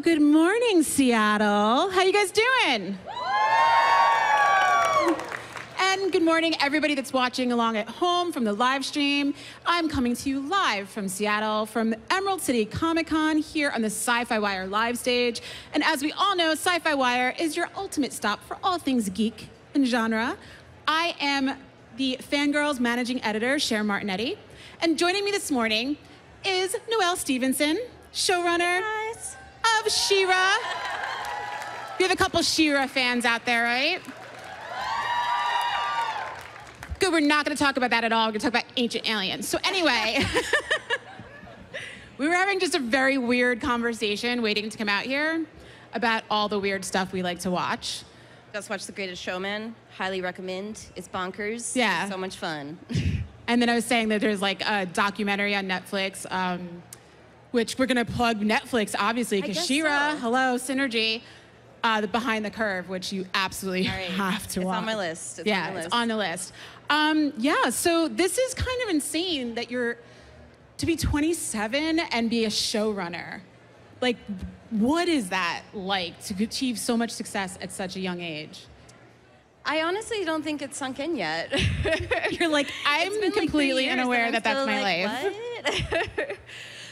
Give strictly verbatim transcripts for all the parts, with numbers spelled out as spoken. Hello, good morning, Seattle. How you guys doing? And good morning, everybody that's watching along at home from the live stream. I'm coming to you live from Seattle, from Emerald City Comic Con, here on the Sci-Fi Wire live stage. And as we all know, Sci-Fi Wire is your ultimate stop for all things geek and genre. I am the Fangirls Managing Editor, Cher Martinetti. And joining me this morning is Noelle Stevenson, showrunner of She-Ra. We have a couple She-Ra fans out there, right? Good, we're not gonna talk about that at all. We're gonna talk about ancient aliens. So anyway, we were having just a very weird conversation waiting to come out here about all the weird stuff we like to watch. Just watch The Greatest Showman. Highly recommend. It's bonkers. Yeah. It's so much fun. And then I was saying that there's like a documentary on Netflix, um, which we're gonna plug Netflix, obviously, because She-Ra, so. Hello, Synergy. Uh, the Behind the Curve, which you absolutely right. have to it's watch. It's on my list. It's yeah, on my list. It's on the list. Um, yeah, so this is kind of insane that you're to be twenty-seven and be a showrunner. Like, what is that like to achieve so much success at such a young age? I honestly don't think it's sunk in yet. You're like, I'm completely like unaware that, that that's my like, life. What?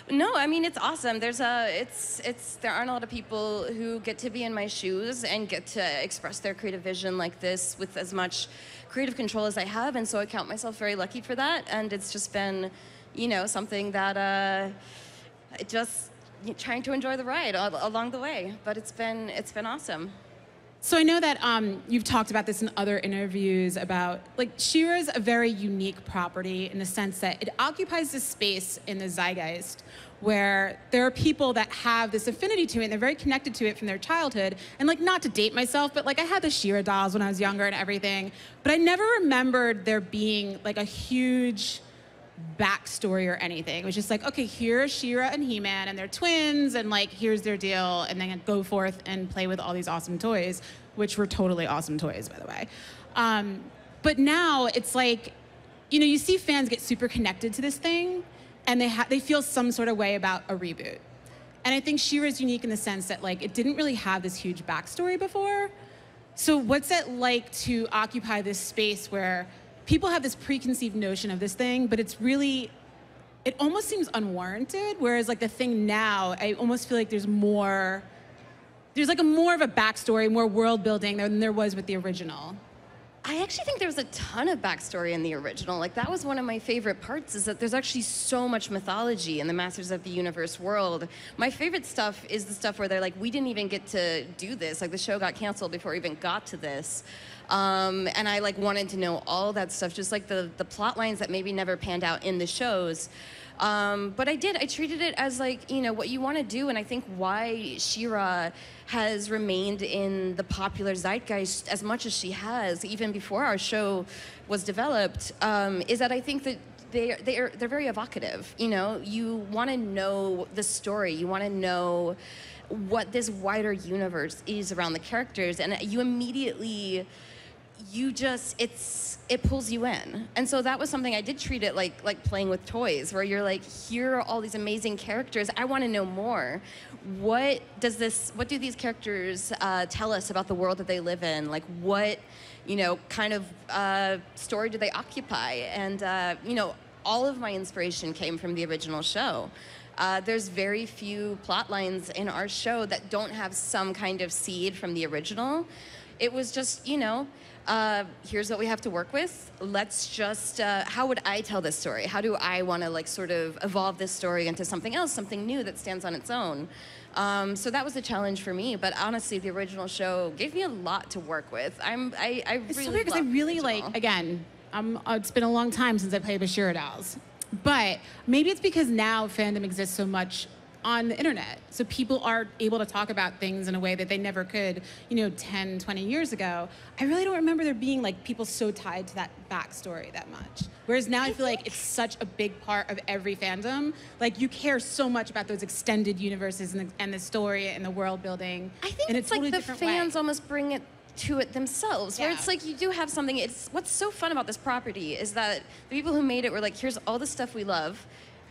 No, I mean, it's awesome. There's a, it's, it's, there aren't a lot of people who get to be in my shoes and get to express their creative vision like this with as much creative control as I have, and so I count myself very lucky for that, and it's just been, you know, something that, uh, just trying to enjoy the ride all, along the way, but it's been, it's been awesome. So I know that um, you've talked about this in other interviews about, like, She-Ra's a very unique property in the sense that it occupies this space in the zeitgeist where there are people that have this affinity to it and they're very connected to it from their childhood. And, like, not to date myself, but, like, I had the She-Ra dolls when I was younger and everything, but I never remembered there being, like, a huge backstory or anything. It was just like, okay, here's She-Ra and He-Man and they're twins and like, here's their deal, and then go forth and play with all these awesome toys, which were totally awesome toys, by the way. Um, but now it's like, you know, you see fans get super connected to this thing and they, ha they feel some sort of way about a reboot. And I think She-Ra's unique in the sense that like, it didn't really have this huge backstory before. So what's it like to occupy this space where people have this preconceived notion of this thing, but it's really, it almost seems unwarranted, whereas like the thing now, I almost feel like there's more, there's like a more of a backstory, more world building than there was with the original. I actually think there was a ton of backstory in the original. Like, that was one of my favorite parts, is that there's actually so much mythology in the Masters of the Universe world. My favorite stuff is the stuff where they're like, we didn't even get to do this. Like, the show got canceled before we even got to this. Um, and I like wanted to know all that stuff, just like the, the plot lines that maybe never panned out in the shows. Um, but I did, I treated it as like, you know, what you want to do, and I think why She-Ra has remained in the popular zeitgeist as much as she has, even before our show was developed, um, is that I think that they, they are, they're very evocative, you know? You want to know the story, you want to know what this wider universe is around the characters, and you immediately, you just, it's, it pulls you in. And so that was something I did treat it like, like playing with toys, where you're like, here are all these amazing characters, I want to know more. What does this, what do these characters uh, tell us about the world that they live in? Like, what, you know, kind of uh, story do they occupy? And, uh, you know, all of my inspiration came from the original show. Uh, there's very few plot lines in our show that don't have some kind of seed from the original. It was just, you know, Uh, here's what we have to work with. Let's just, uh, how would I tell this story? How do I want to like sort of evolve this story into something else, something new that stands on its own? Um, so that was a challenge for me, but honestly, the original show gave me a lot to work with. I'm, I, I really It's so weird because I really like, again, I'm, it's been a long time since I played with She-Ra dolls, but maybe it's because now fandom exists so much on the internet. So people are able to talk about things in a way that they never could, you know, ten, twenty years ago. I really don't remember there being like people so tied to that backstory that much. Whereas now I feel like it's such a big part of every fandom. Like, you care so much about those extended universes and the, and the story and the world building. I think it's like the fans almost bring it to it themselves, where yeah. it's like you do have something. It's what's so fun about this property is that the people who made it were like, here's all the stuff we love.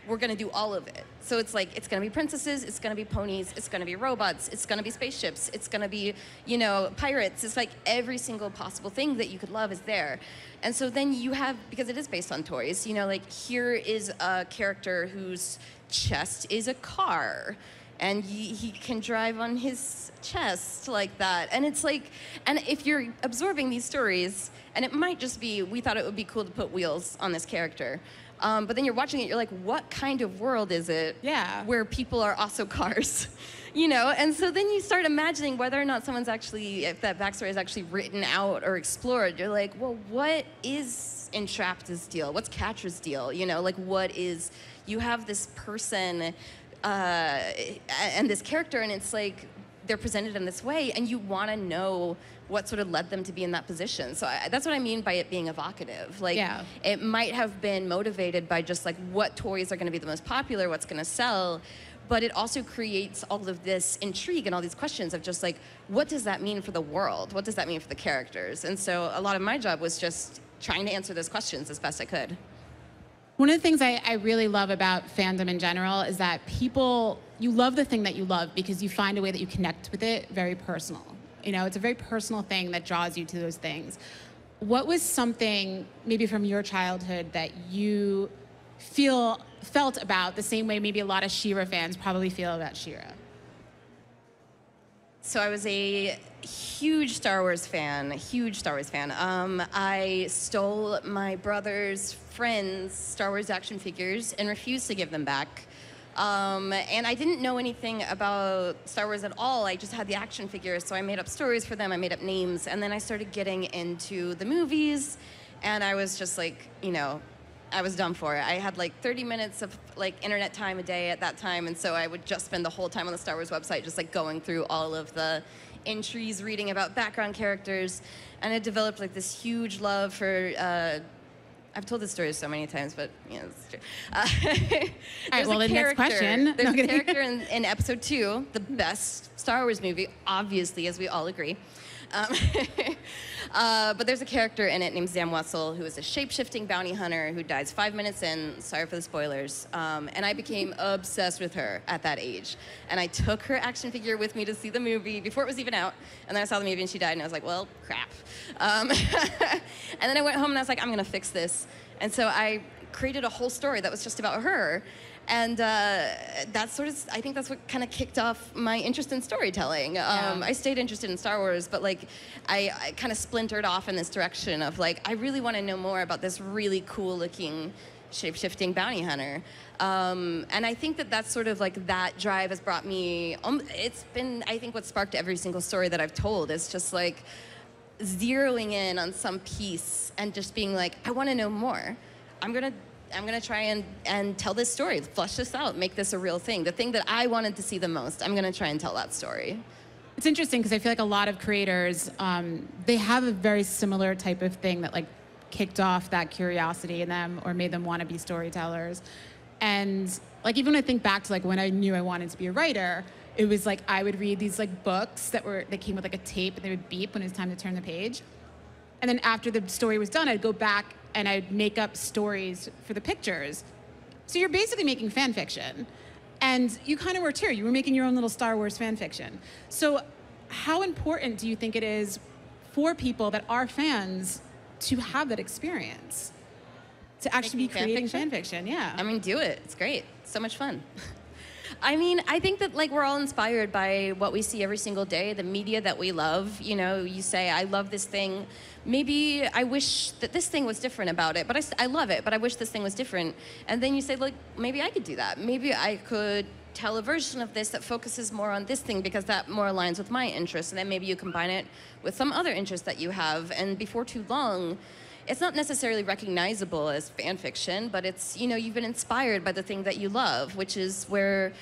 we're going to do all of it. So it's like, it's going to be princesses, it's going to be ponies, it's going to be robots, it's going to be spaceships, it's going to be, you know, pirates. It's like every single possible thing that you could love is there. And so then you have, because it is based on toys, you know, like here is a character whose chest is a car. And he, he can drive on his chest like that. And it's like, and if you're absorbing these stories, and it might just be, we thought it would be cool to put wheels on this character. Um, but then you're watching it, you're like, what kind of world is it yeah. where people are also cars? You know, and so then you start imagining whether or not someone's actually, if that backstory is actually written out or explored, you're like, well, what is Entrapted's deal? What's Catra's deal? You know, like what is, you have this person Uh, and this character, and it's like they're presented in this way, and you want to know what sort of led them to be in that position. So I, that's what I mean by it being evocative. Like, yeah. it might have been motivated by just like what toys are going to be the most popular, what's going to sell, but it also creates all of this intrigue and all these questions of just like, what does that mean for the world? What does that mean for the characters? And so a lot of my job was just trying to answer those questions as best I could. One of the things I, I really love about fandom in general is that people, you love the thing that you love because you find a way that you connect with it very personal. You know, it's a very personal thing that draws you to those things. What was something, maybe from your childhood, that you feel felt about the same way maybe a lot of She-Ra fans probably feel about She-Ra? So I was a huge Star Wars fan, huge Star Wars fan. Um, I stole my brother's friend's Star Wars action figures and refused to give them back. Um, and I didn't know anything about Star Wars at all. I just had the action figures, so I made up stories for them, I made up names, and then I started getting into the movies, and I was just like, you know, I was dumb for it. I had like thirty minutes of like internet time a day at that time, and so I would just spend the whole time on the Star Wars website just like going through all of the entries, reading about background characters, and I developed like this huge love for, uh, I've told this story so many times, but yeah, it's true. Uh, there's all right, well, a the next question. There's no, a character in, in episode two, the best Star Wars movie, obviously, as we all agree. Um, uh, but there's a character in it named Zam Wesell, who is a shape-shifting bounty hunter who dies five minutes in. Sorry for the spoilers. Um, and I became obsessed with her at that age. And I took her action figure with me to see the movie before it was even out. And then I saw the movie and she died, and I was like, well, crap. Um, and then I went home and I was like, I'm gonna fix this. And so I created a whole story that was just about her. And uh, that's sort of, I think that's what kind of kicked off my interest in storytelling. Yeah. Um, I stayed interested in Star Wars, but like, I, I kind of splintered off in this direction of like, I really want to know more about this really cool looking shape-shifting bounty hunter. Um, and I think that that's sort of like, that drive has brought me, um, it's been, I think what sparked every single story that I've told is just like, zeroing in on some piece and just being like, I want to know more. I'm gonna I'm gonna try and, and tell this story, flush this out, make this a real thing. The thing that I wanted to see the most, I'm gonna try and tell that story. It's interesting because I feel like a lot of creators, um, they have a very similar type of thing that like kicked off that curiosity in them or made them want to be storytellers. And like even when I think back to like when I knew I wanted to be a writer, it was like I would read these like books that were that came with like a tape and they would beep when it was time to turn the page. And then after the story was done, I'd go back and I'd make up stories for the pictures. So you're basically making fan fiction. And you kind of were too. You were making your own little Star Wars fan fiction. So how important do you think it is for people that are fans to have that experience? To actually making be creating fan fiction? fan fiction, yeah. I mean, do it. It's great. It's so much fun. I mean, I think that like we're all inspired by what we see every single day, the media that we love. You know, you say, I love this thing. Maybe I wish that this thing was different about it, but I, I love it, but I wish this thing was different. And then you say, like, maybe I could do that. Maybe I could tell a version of this that focuses more on this thing because that more aligns with my interests. And then maybe you combine it with some other interest that you have. And before too long, it's not necessarily recognizable as fan fiction, but it's, you know, you've been inspired by the thing that you love, which is where,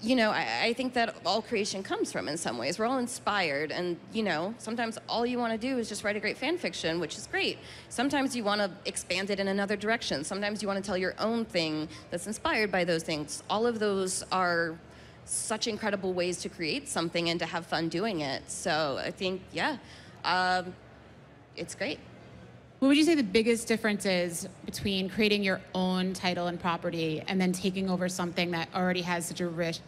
you know, I, I think that all creation comes from in some ways. We're all inspired, and, you know, sometimes all you want to do is just write a great fan fiction, which is great. Sometimes you want to expand it in another direction. Sometimes you want to tell your own thing that's inspired by those things. All of those are such incredible ways to create something and to have fun doing it. So I think, yeah, um, it's great. What would you say the biggest difference is between creating your own title and property and then taking over something that already has such a rich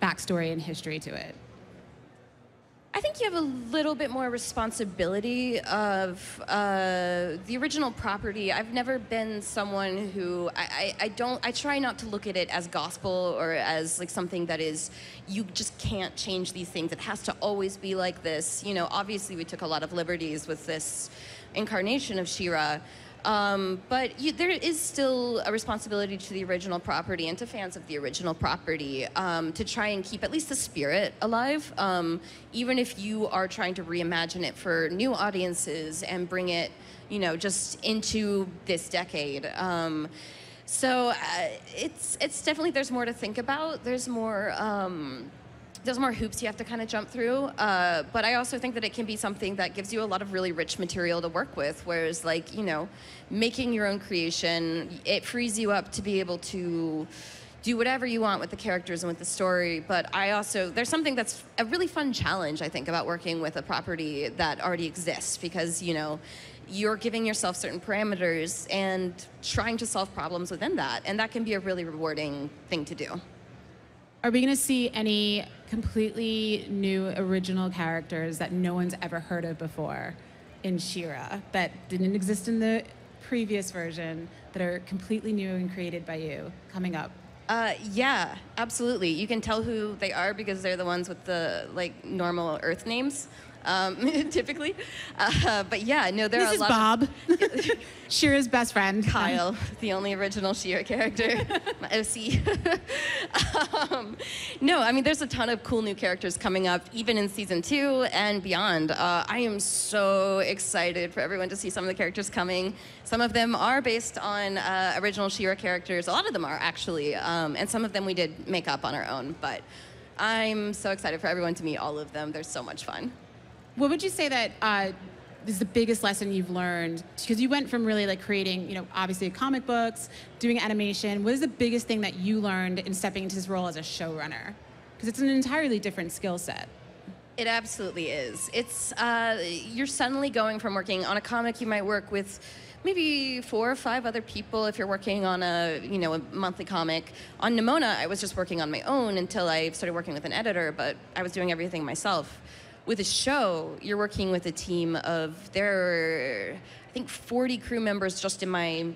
backstory and history to it? I think you have a little bit more responsibility of uh, the original property. I've never been someone who, I, I, I don't, I try not to look at it as gospel or as like something that is, you just can't change these things. It has to always be like this. You know, obviously we took a lot of liberties with this incarnation of She-Ra. Um, but you, there is still a responsibility to the original property and to fans of the original property um, to try and keep at least the spirit alive, um, even if you are trying to reimagine it for new audiences and bring it, you know, just into this decade. Um, so uh, it's it's definitely, there's more to think about. There's more. Um, There's more hoops you have to kind of jump through, uh, but I also think that it can be something that gives you a lot of really rich material to work with, whereas, like, you know, making your own creation, it frees you up to be able to do whatever you want with the characters and with the story. But I also, there's something that's a really fun challenge, I think, about working with a property that already exists, because, you know, you're giving yourself certain parameters and trying to solve problems within that, and that can be a really rewarding thing to do. Are we going to see any completely new original characters that no one's ever heard of before in She-Ra that didn't exist in the previous version that are completely new and created by you coming up? Uh, yeah, absolutely. You can tell who they are because they're the ones with the like normal Earth names, um, typically. Uh, but yeah, no, there this are a lot Bob. Of... This is Bob, She-Ra's best friend. Kyle, the only original She-Ra character, my O C. um, no, I mean, there's a ton of cool new characters coming up, even in season two and beyond. Uh, I am so excited for everyone to see some of the characters coming. Some of them are based on uh, original She-Ra characters. A lot of them are, actually. Um, and some of them we did make up on our own, but I'm so excited for everyone to meet all of them. They're so much fun. What would you say that uh, is the biggest lesson you've learned? Because you went from really like creating, you know, obviously comic books, doing animation. What is the biggest thing that you learned in stepping into this role as a showrunner? Because it's an entirely different skill set. It absolutely is. It's uh, you're suddenly going from working on a comic you might work with maybe four or five other people if you're working on a, you know, a monthly comic. On Nimona, I was just working on my own until I started working with an editor, but I was doing everything myself. With a show, you're working with a team of, there are, I think, forty crew members just in my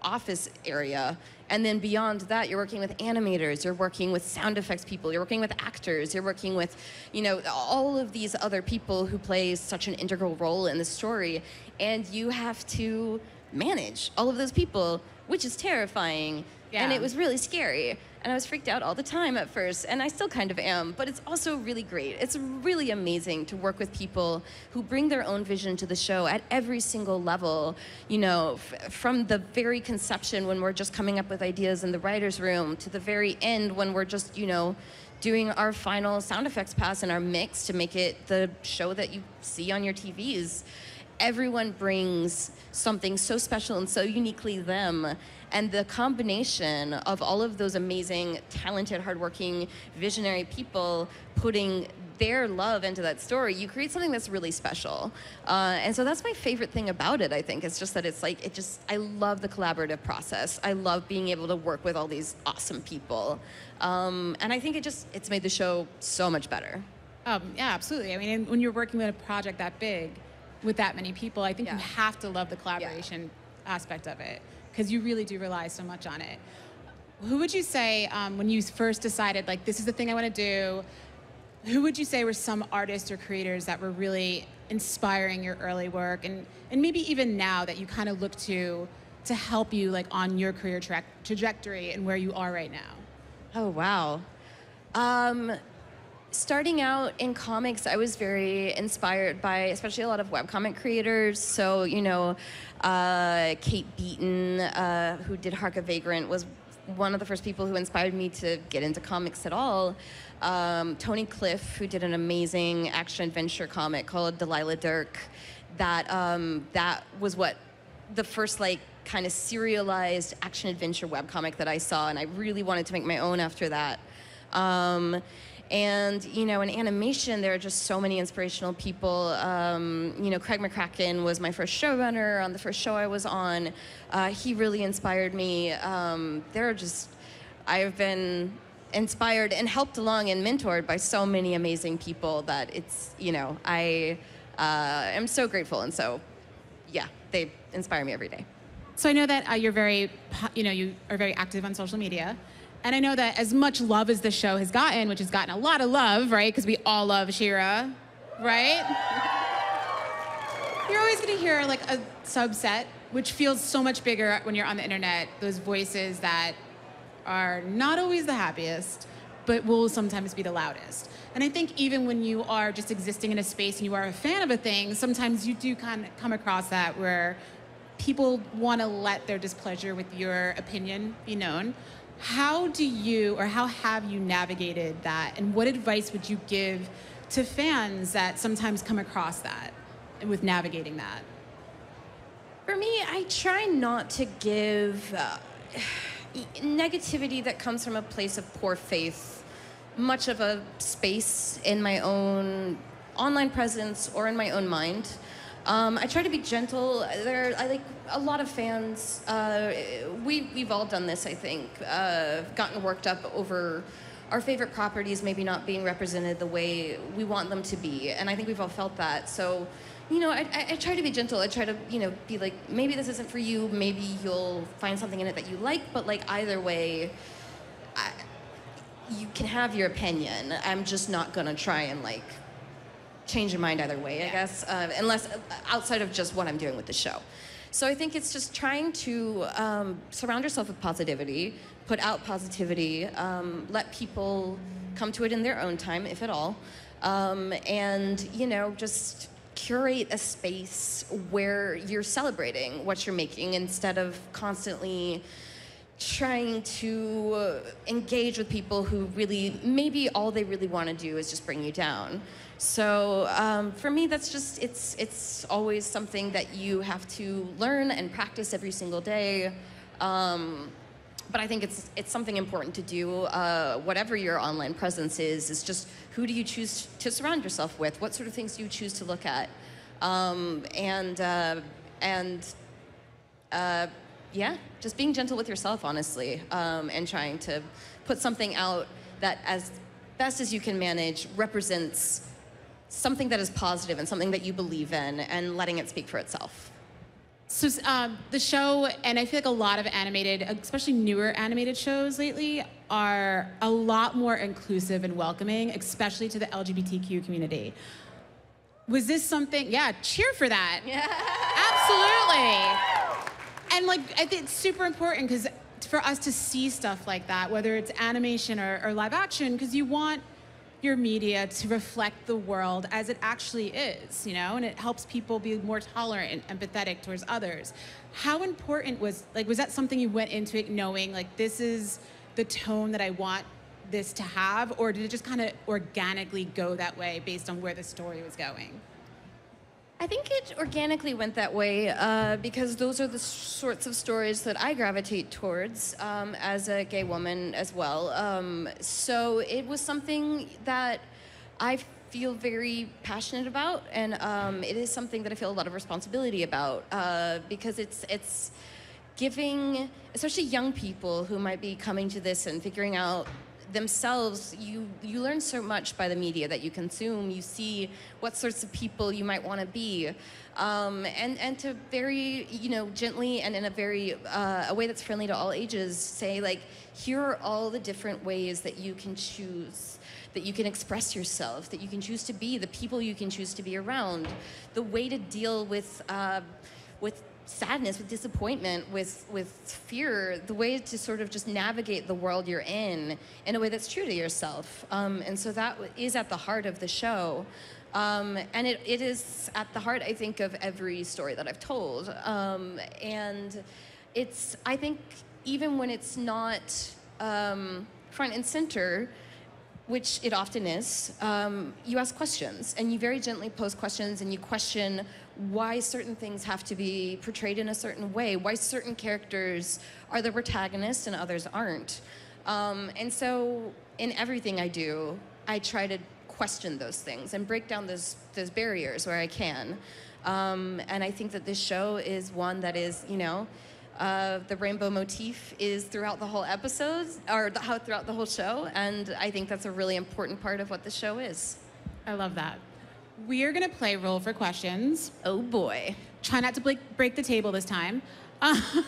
office area. And then beyond that, you're working with animators, you're working with sound effects people, you're working with actors, you're working with, you know, all of these other people who play such an integral role in the story. And you have to manage all of those people, which is terrifying. Yeah. And it was really scary. And I was freaked out all the time at first, and I still kind of am, but it's also really great. It's really amazing to work with people who bring their own vision to the show at every single level, you know, f from the very conception when we're just coming up with ideas in the writer's room to the very end when we're just, you know, doing our final sound effects pass and our mix to make it the show that you see on your T Vs. Everyone brings something so special and so uniquely them, and the combination of all of those amazing, talented, hardworking, visionary people putting their love into that story, you create something that's really special. Uh, and so that's my favorite thing about it, I think. It's just that it's like, it just, I love the collaborative process. I love being able to work with all these awesome people. Um, and I think it just, it's made the show so much better. Um, yeah, absolutely. I mean, when you're working with a project that big, with that many people, I think yeah. you have to love the collaboration yeah. aspect of it, because you really do rely so much on it. Who would you say, um, when you first decided, like, this is the thing I want to do, who would you say were some artists or creators that were really inspiring your early work, and, and maybe even now that you kind of look to to help you, like, on your career tra trajectory and where you are right now? Oh, wow. Um, Starting out in comics, I was very inspired by especially a lot of webcomic creators. So, you know, uh, Kate Beaton, uh, who did Hark a Vagrant, was one of the first people who inspired me to get into comics at all. Um, Tony Cliff, who did an amazing action-adventure comic called Delilah Dirk, that, um, that was what the first, like, kind of serialized action-adventure webcomic that I saw, and I really wanted to make my own after that. Um, And, you know, in animation, there are just so many inspirational people. Um, you know, Craig McCracken was my first showrunner on the first show I was on. Uh, he really inspired me. Um, there are just, I've been inspired and helped along and mentored by so many amazing people that it's, you know, I uh, am so grateful. And so, yeah, they inspire me every day. So I know that uh, you're very, you know, you are very active on social media. And I know that as much love as this show has gotten, which has gotten a lot of love, right? Because we all love She-Ra, right? You're always gonna hear like a subset, which feels so much bigger when you're on the internet, those voices that are not always the happiest, but will sometimes be the loudest. And I think even when you are just existing in a space and you are a fan of a thing, sometimes you do kind of come across that where people wanna let their displeasure with your opinion be known. How do you, or how have you navigated that? And what advice would you give to fans that sometimes come across that and with navigating that? For me, I try not to give uh, negativity that comes from a place of poor faith, much of a space in my own online presence or in my own mind. Um, I try to be gentle. There, I like a lot of fans. Uh, we, we've all done this, I think. Uh, gotten worked up over our favorite properties maybe not being represented the way we want them to be, and I think we've all felt that. So, you know, I, I, I try to be gentle. I try to, you know, be like, maybe this isn't for you. Maybe you'll find something in it that you like. But like either way, I, you can have your opinion. I'm just not gonna try and like. Change your mind either way, yeah. I guess, uh, unless uh, outside of just what I'm doing with the show. So I think it's just trying to um, surround yourself with positivity, put out positivity, um, let people come to it in their own time, if at all, um, and you know, just curate a space where you're celebrating what you're making instead of constantly trying to uh, engage with people who really, maybe all they really want to do is just bring you down. So um, for me, that's just, it's, it's always something that you have to learn and practice every single day. Um, but I think it's, it's something important to do, uh, whatever your online presence is, is just who do you choose to surround yourself with? What sort of things do you choose to look at? Um, and uh, and uh, yeah, just being gentle with yourself, honestly, um, and trying to put something out that as best as you can manage represents something that is positive and something that you believe in and letting it speak for itself. So um, the show, and I feel like a lot of animated, especially newer animated shows lately, are a lot more inclusive and welcoming, especially to the L G B T Q community. Was this something, yeah, cheer for that. Yeah. Absolutely. And like, I think it's super important because for us to see stuff like that, whether it's animation or, or live action, because you want your media to reflect the world as it actually is, you know, and it helps people be more tolerant and empathetic towards others. How important was, like, was that something you went into it knowing, like, this is the tone that I want this to have, or did it just kind of organically go that way based on where the story was going? I think it organically went that way uh, because those are the sorts of stories that I gravitate towards um, as a gay woman as well. Um, so it was something that I feel very passionate about, and um, it is something that I feel a lot of responsibility about uh, because it's it's giving, especially young people who might be coming to this and figuring out themselves, you, you learn so much by the media that you consume. You see what sorts of people you might want to be. Um, and, and to very, you know, gently and in a very, uh, a way that's friendly to all ages, say like, here are all the different ways that you can choose, that you can express yourself, that you can choose to be, the people you can choose to be around, the way to deal with, uh, with sadness, with disappointment, with with fear, the way to sort of just navigate the world you're in in a way that's true to yourself. Um, and so that is at the heart of the show. Um, and it, it is at the heart, I think, of every story that I've told. Um, and it's, I think, even when it's not um, front and center, which it often is, um, you ask questions, and you very gently pose questions, and you question why certain things have to be portrayed in a certain way, why certain characters are the protagonists and others aren't. Um, and so in everything I do, I try to question those things and break down those those barriers where I can. Um, and I think that this show is one that is, you know, uh, the rainbow motif is throughout the whole episodes, or the, how throughout the whole show, and I think that's a really important part of what the show is. I love that. We are going to play Roll for Questions. Oh, boy. Try not to break, break the table this time.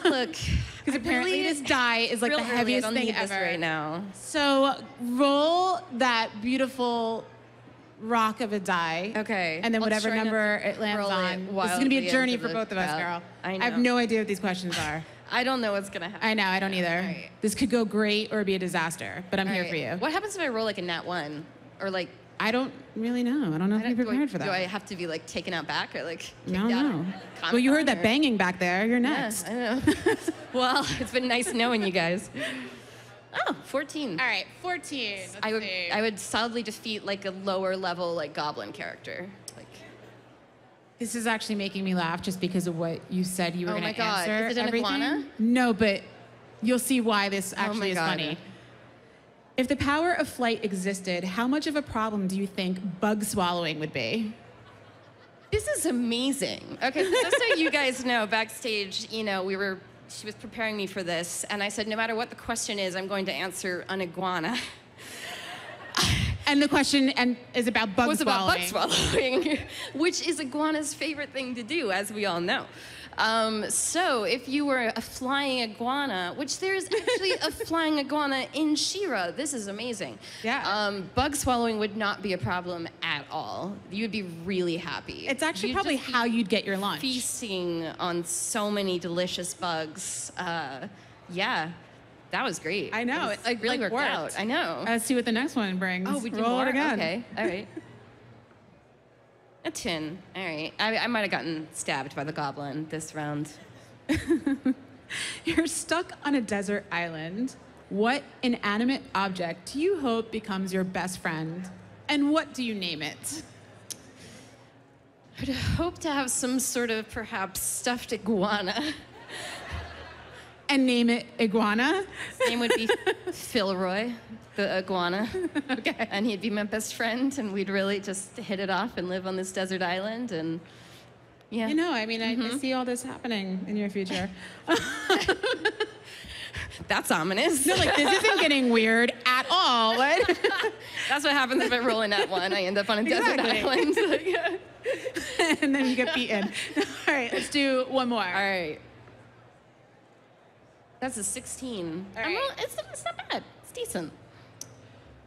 Look. Because apparently really, this die is like the heaviest thing ever. Right now. So roll that beautiful rock of a die. Okay. And then I'll whatever number it lands on. It this is going to be a journey for both of us, girl. I know. I have no idea what these questions are. I don't know what's going to happen. I know. I don't either. Right. This could go great or be a disaster, but I'm All here right. for you. What happens if I roll like a nat one or like... I don't really know. I don't know if you're prepared I, for that. Do I have to be like taken out back or like kicked out? No. Well, you heard that or... banging back there. You're next. Yeah, I know. Well, it's been nice knowing you guys. Oh, fourteen. All right, fourteen. Let's I would see. I would solidly defeat like a lower level like goblin character. Like this is actually making me laugh just because of what you said you were oh going to answer. Oh my God! Is it an everything? Iguana? No, but you'll see why this actually oh my is God. funny. If the power of flight existed, how much of a problem do you think bug swallowing would be? This is amazing. Okay, so just so you guys know, backstage, you know, we were, she was preparing me for this, and I said, no matter what the question is, I'm going to answer an iguana. And the question and, is about bug was swallowing. Was about bug swallowing, which is iguana's favorite thing to do, as we all know. Um, so if you were a flying iguana, which there is actually a flying iguana in She-Ra, this is amazing. Yeah. Um, bug swallowing would not be a problem at all. You would be really happy. It's actually you'd probably how you'd get your lunch. Feasting on so many delicious bugs. Uh, yeah. That was great. I know. It, was, it like, really like, worked worked. out. I know. Let's see what the next one brings. Oh, we did Roll more? It again. Okay. All right. A tin. All right. I, I might have gotten stabbed by the goblin this round. You're stuck on a desert island. What inanimate object do you hope becomes your best friend? And what do you name it? I'd hope to have some sort of perhaps stuffed iguana. And name it Iguana? His name would be Philroy, the Iguana. Okay. And he'd be my best friend, and we'd really just hit it off and live on this desert island, and yeah. You know, I mean, mm-hmm. I, I see all this happening in your future. That's ominous. No, like, this isn't getting weird at all. What? That's what happens if I roll in that one. I end up on a exactly. desert island. Like, and then you get beaten. All right, let's do one more. All right. That's a sixteen. All right. I'm not, it's, it's not bad. It's decent.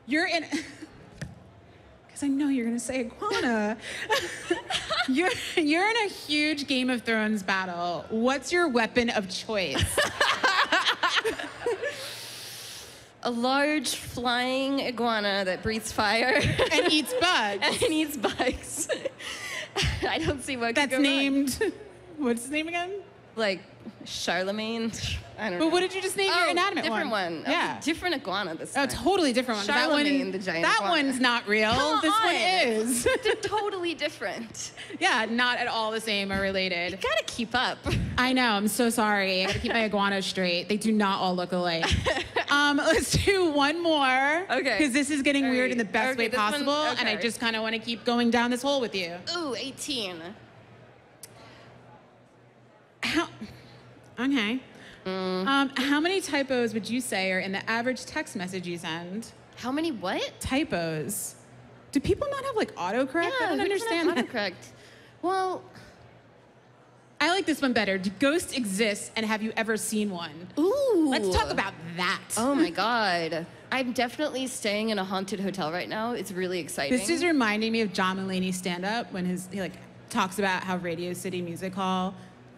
You're in... Because I know you're going to say iguana. you're, you're in a huge Game of Thrones battle. What's your weapon of choice? A large flying iguana that breathes fire. And eats bugs. And eats bugs. I don't see what could go wrong. That's named... What's his name again? Like... Charlemagne. I don't know. But what did you just name oh, your inanimate different one? Different one. Yeah. Okay, different iguana this time. A totally different one. Charlemagne, that one, the giant That iguana. One's not real. Come this on. One is. They're totally different. Yeah, not at all the same or related. You gotta keep up. I know. I'm so sorry. I gotta keep my iguanas straight. They do not all look alike. um, let's do one more. Okay. Because this is getting all weird right. in the best okay, way possible, one, okay. and I just kind of want to keep going down this hole with you. Ooh, eighteen. How... Okay. Mm. Um, how many typos would you say are in the average text message you send? How many what? Typos. Do people not have like autocorrect? Yeah, I don't understand that. Autocorrect. Well, I like this one better. Do ghosts exist, and have you ever seen one? Ooh. Let's talk about that. Oh my God. I'm definitely staying in a haunted hotel right now. It's really exciting. This is reminding me of John Mulaney's stand-up when his he like talks about how Radio City Music Hall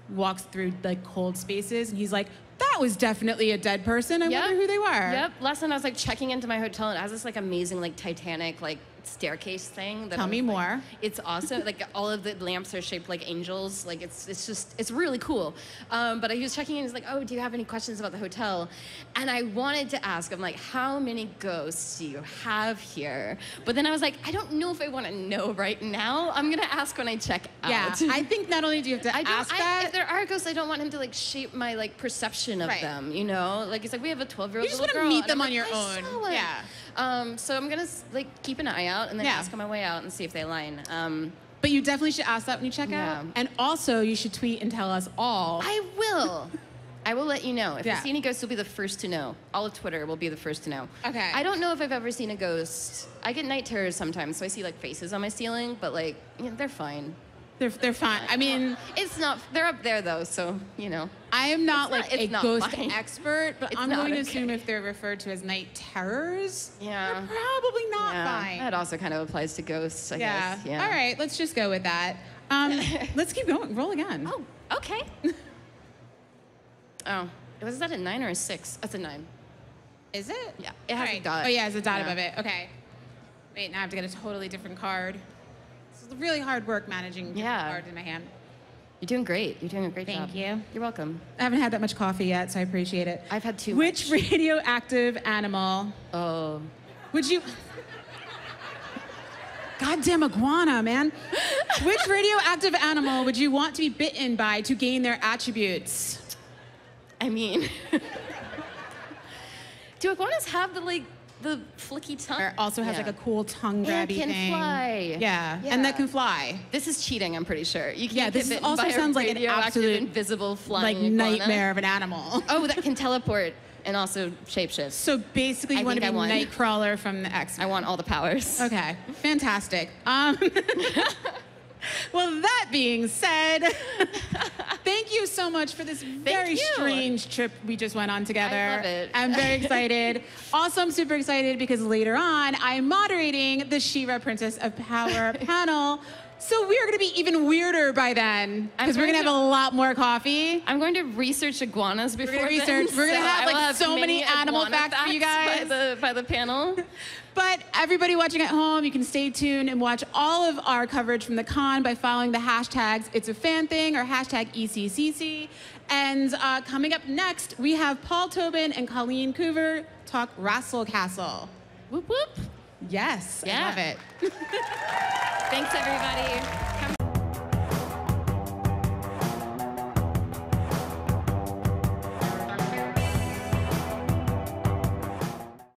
walks through like cold spaces, and he's like, that was definitely a dead person. I yep. wonder who they were. Yep. Last night I was like checking into my hotel, and it has this like amazing like Titanic like staircase thing. That Tell me like, more. It's awesome. Like all of the lamps are shaped like angels. Like it's it's just it's really cool. Um, but I was checking in. He's like, oh, do you have any questions about the hotel? And I wanted to ask. I'm like, how many ghosts do you have here? But then I was like, I don't know if I want to know right now. I'm gonna ask when I check yeah, out. Yeah. I think not only do you have to I ask I, that. If there are ghosts, I don't want him to like shape my like perception of right. them. You know, like it's like we have a twelve year old girl. You just want to meet them on like, your own. Yeah. Um, so I'm gonna like keep an eye out and then yeah. ask on my way out and see if they line. Um, but you definitely should ask that when you check yeah. out. And also, you should tweet and tell us all. I will. I will let you know. If yeah. you see any ghosts, you'll be the first to know. All of Twitter will be the first to know. Okay. I don't know if I've ever seen a ghost. I get night terrors sometimes, so I see like faces on my ceiling, but like you know, they're fine. They're they're fine. I mean, it's not. They're up there though, so you know. I am not like a ghost expert, but I'm going to assume if they're referred to as night terrors, yeah, they're probably not fine. That also kind of applies to ghosts, I guess. Yeah. All right, let's just go with that. Um, let's keep going. Roll again. Oh, okay. Oh, was that a nine or a six? That's a nine. Is it? Yeah. It has a dot. Oh yeah, it's a dot above it. Okay. Wait, now I have to get a totally different card. Really hard work managing yeah. cards in my hand. You're doing great. You're doing a great Thank job. Thank you. You're welcome. I haven't had that much coffee yet, so I appreciate it. I've had too Which much. Which radioactive animal? Oh. Would you... Goddamn iguana, man. Which radioactive animal would you want to be bitten by to gain their attributes? I mean... Do iguanas have the, like... The flicky tongue. It also has yeah. like a cool tongue grabby thing. It can fly. Yeah. yeah, and that can fly. This is cheating, I'm pretty sure. You can't yeah, this is also sounds like an absolute invisible flying like nightmare of an animal. Oh, that can teleport and also shapeshift. So basically, you I want to be Nightcrawler from the X-Men. I want all the powers. Okay, fantastic. Um, well, that being said, thank you so much for this very strange trip we just went on together. I love it. I'm very excited. Also, I'm super excited because later on, I'm moderating the She-Ra Princess of Power panel. So we're going to be even weirder by then, because we're going to have a lot more coffee. I'm going to research iguanas before we're gonna research. Then, we're going to so have like have so many animal facts, facts for you guys. By the, by the panel. But everybody watching at home, you can stay tuned and watch all of our coverage from the con by following the hashtags It's a Fan Thing or hashtag E C C C. And uh, coming up next, we have Paul Tobin and Colleen Coover talk Russell Castle. Whoop, whoop. Yes, yeah. I love it. Thanks, everybody.